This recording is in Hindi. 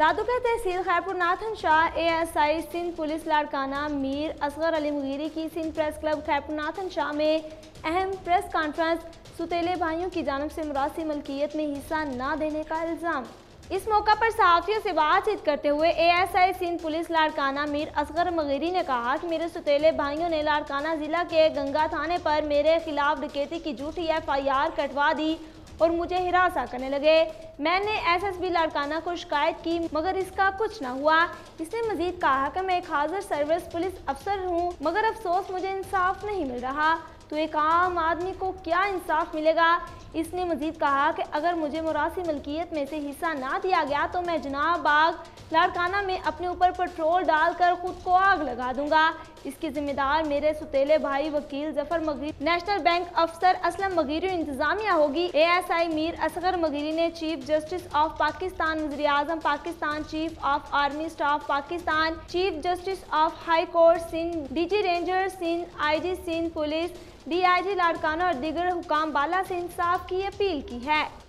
दादुका तहसील खैरपुर नाथन शाह ASI सिंध पुलिस लाड़काना मीर असगर अली मगीरी की सिंध प्रेस क्लब खैरपुर नाथन शाह में अहम प्रेस कॉन्फ्रेंस, सुतेले भाइयों की जानब से मुरासी मलकियत में हिस्सा ना देने का इल्ज़ाम। इस मौका पर सहाफ़ियों से बातचीत करते हुए ASI सिंध पुलिस लाड़काना मीर असगर मगीरी ने कहा कि मेरे सुतेले भाइयों ने लाड़काना ज़िला के गंगा थाने पर मेरे खिलाफ डकैती की झूठी FIR कटवा दी और मुझे हिरासा करने लगे। मैंने SSB लाड़काना को शिकायत की मगर इसका कुछ ना हुआ। इसने मजीद कहा कि मैं एक हाजिर सर्विस पुलिस अफसर हूँ मगर अफसोस मुझे इंसाफ नहीं मिल रहा, तो एक आम आदमी को क्या इंसाफ मिलेगा। इसने मजीद कहा कि अगर मुझे मुरासी मलकियत में से हिस्सा ना दिया गया तो मैं जनाब बाग लाड़काना में अपने ऊपर पेट्रोल डालकर खुद को आग लगा दूंगा। इसके जिम्मेदार मेरे सुतेले भाई वकील जफर मगीरी, नेशनल बैंक अफसर असलम मगीरी, इंतजामिया होगी। ASI मीर असगर मगीरी ने चीफ जस्टिस ऑफ पाकिस्तान, वज़ीर आज़म Pakistan, chief of army staff Pakistan, chief justice of high court Sindh, DG rangers Sindh, IG Sindh police, DIG Larkana और दीगर हुकाम बाला से इंसाफ की अपील की है।